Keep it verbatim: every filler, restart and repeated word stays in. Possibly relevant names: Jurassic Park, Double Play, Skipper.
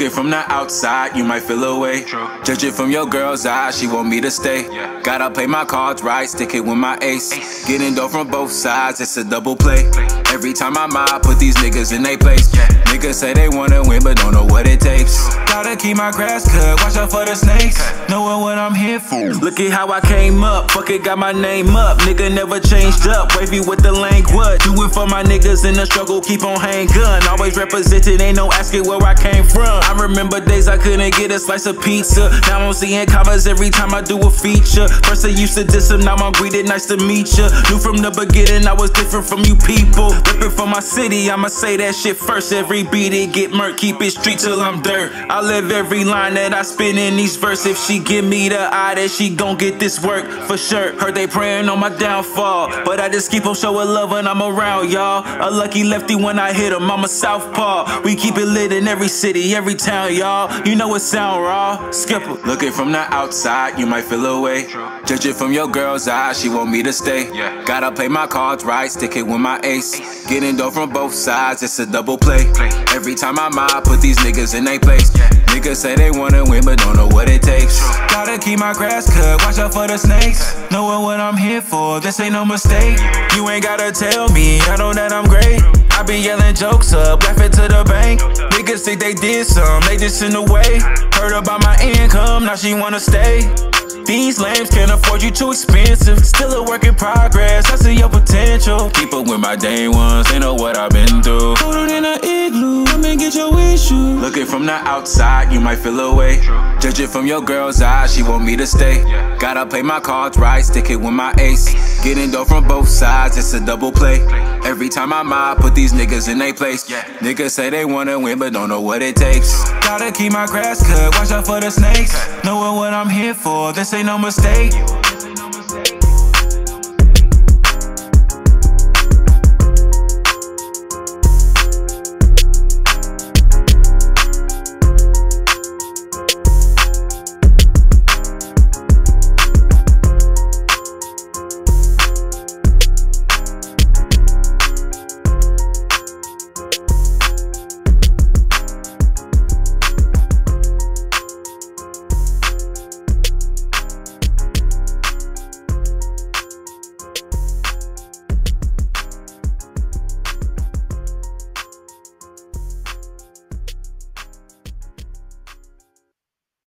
Look it from the outside, you might feel away. True. Judge it from your girl's eyes, she want me to stay. Yeah. Gotta play my cards right, stick it with my ace. ace. Getting dough from both sides, it's a double play. play. Every time I mob, put these niggas in they place. Yeah. Niggas say they wanna win, but don't know what it takes. True. Gotta keep my grass cut, watch out for the snakes. Cut. Knowing what I'm here for. Look at how I came up, fuck it, got my name up. Nigga never changed up, wavy with the language. Do it for my niggas in the struggle, keep on hang gun. Always represented, ain't no asking where I came from. I remember days I couldn't get a slice of pizza. Now I'm seeing commas every time I do a feature. First I used to diss him, now I'm greeted, nice to meet ya. Knew from the beginning I was different from you people. Ripping for my city, I'ma say that shit first. Every beat it get murk, keep it street till I'm dirt. I live every line that I spin in each verse. If she give me the eye, that she gon' get this work for sure. Heard they praying on my downfall, but I just keep on showing love when I'm around, y'all. A lucky lefty when I hit him, I'm a southpaw. We keep it lit in every city, every town, y'all. You know it sound raw, Skipper. Look it from the outside, you might feel away. Judge it from your girl's eyes, she want me to stay. Yeah. Gotta play my cards right, stick it with my ace. ace. Getting dough from both sides, it's a double play. play. Every time I mob, put these niggas in they place. Yeah. Niggas say they wanna win, but don't know what it takes. True. Gotta keep my grass cut, watch out for the snakes. Cut. Knowing what I'm here for, this ain't no mistake. Yeah. You ain't gotta tell me, I know that I'm great. True. I be yelling jokes up, laughing to the bank. Niggas think they did some, they just in the way. Heard about my income, now she wanna stay. These lames can't afford you, too expensive. Still a work in progress, I see your potential. Keep up with my day ones, they know what I've been through. Colder than an igloo, come and get your issue. Look it from the outside, you might feel away. Judge it from your girl's eyes, she want me to stay. Yeah. Gotta play my cards right, stick it with my ace. ace. Getting dough from both sides, it's a double play. play. Every time I mob, put these niggas in they place. Yeah. Niggas say they wanna win, but don't know what it takes. True. Gotta keep my grass cut, watch out for the snakes. Cut. Knowing what I'm here for, this ain't no mistake.